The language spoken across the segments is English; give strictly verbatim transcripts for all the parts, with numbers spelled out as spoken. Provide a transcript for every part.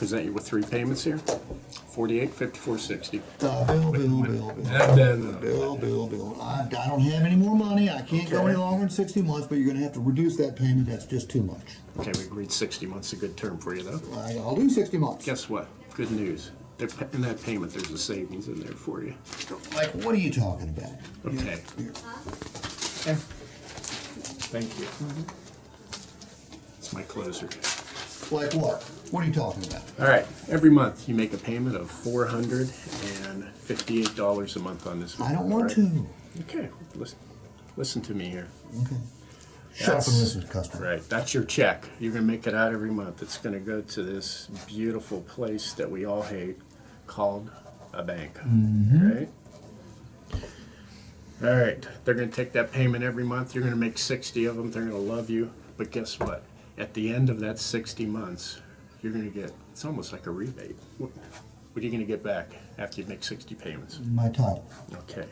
present you with three payments here, forty-eight, fifty-four, sixty. Bill, Bill, Bill, Bill, Bill, Bill, Bill. I don't have any more money. I can't go any longer than sixty months, but you're going to have to reduce that payment. That's just too much. Okay, we agreed sixty months is a good term for you, though. I'll do sixty months. Guess what? Good news. In that payment, there's a savings in there for you. Like, what are you talking about? Okay. Thank you. It's my closer. Like what? What are you talking about? All right. Every month you make a payment of four hundred and fifty-eight dollars a month on this. Month, I don't want right? to. Okay. Listen, listen to me here. Okay. Shut up and listen, customer. Right. That's your check. You're gonna make it out every month. It's gonna go to this beautiful place that we all hate, called a bank. Mm-hmm. Right. All right. They're gonna take that payment every month. You're gonna make sixty of them. They're gonna love you. But guess what? At the end of that sixty months, you're going to get, it's almost like a rebate. What, what are you going to get back after you make sixty payments? My title. Okay.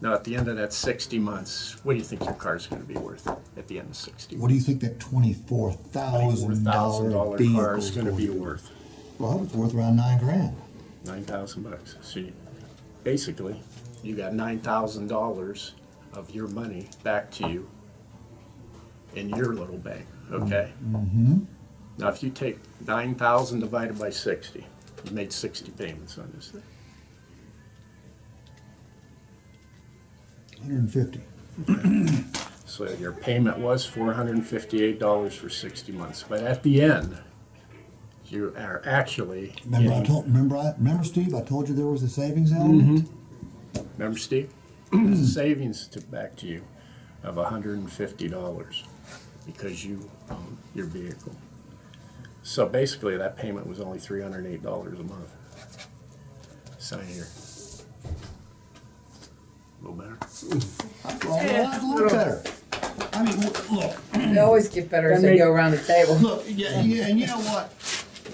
Now, at the end of that sixty months, what do you think your car's going to be worth at the end of sixty months? What do you think that twenty-four thousand dollar car is going to be worth? Well, it's worth around nine grand. Nine thousand bucks. So you, basically, you got nine thousand dollars of your money back to you in your little bank, okay? Mm-hmm. Now, if you take nine thousand divided by sixty, you made sixty payments on this thing. one hundred fifty. Okay. So your payment was four hundred fifty-eight dollars for sixty months, but at the end, you are actually... Remember, I told, remember, I, remember Steve, I told you there was a savings element? Mm-hmm. Remember, Steve? There's a savings to, back to you of one hundred fifty dollars. Because you own your vehicle. So basically that payment was only three hundred eight dollars a month. Sign here. A little better? Ooh. A little better. I mean, look. They always get better as they go around the table. Look, yeah, yeah, and you know what?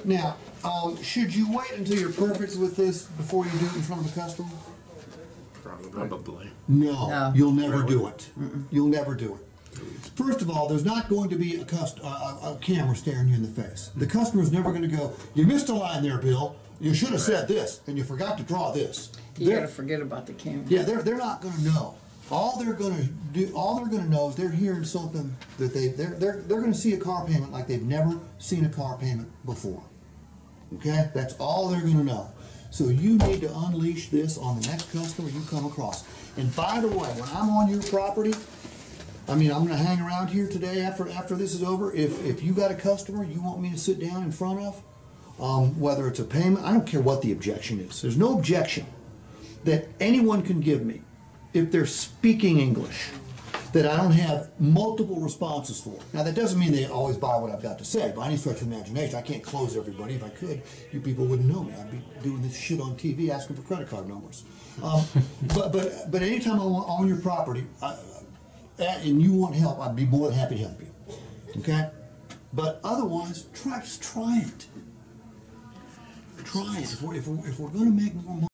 Now, um, should you wait until you're perfect with this before you do it in front of the customer? Probably. Probably. No, no. You'll never Probably. do it. Mm-mm. You'll never do it. First of all, there's not going to be a, cust a, a camera staring you in the face. The customer's never going to go, you missed a line there, Bill. You should have said this, and you forgot to draw this. You got to forget about the camera. Yeah, they're, they're not going to know. All they're going to do, all they're going to know is they're hearing something that they, they're, they're, they're going to see a car payment like they've never seen a car payment before. Okay? That's all they're going to know. So you need to unleash this on the next customer you come across. And by the way, when I'm on your property, I mean, I'm going to hang around here today after after this is over. If if you got a customer you want me to sit down in front of, um, whether it's a payment, I don't care what the objection is. There's no objection that anyone can give me if they're speaking English that I don't have multiple responses for. Now, that doesn't mean they always buy what I've got to say. By any stretch of the imagination, I can't close everybody. If I could, you people wouldn't know me. I'd be doing this shit on T V asking for credit card numbers. Um, but, but, but anytime I'm on your property, I, and you want help, I'd be more than happy to help you, okay? But otherwise, try, just try it. Try it. If we're, if we're, if we're going to make more money,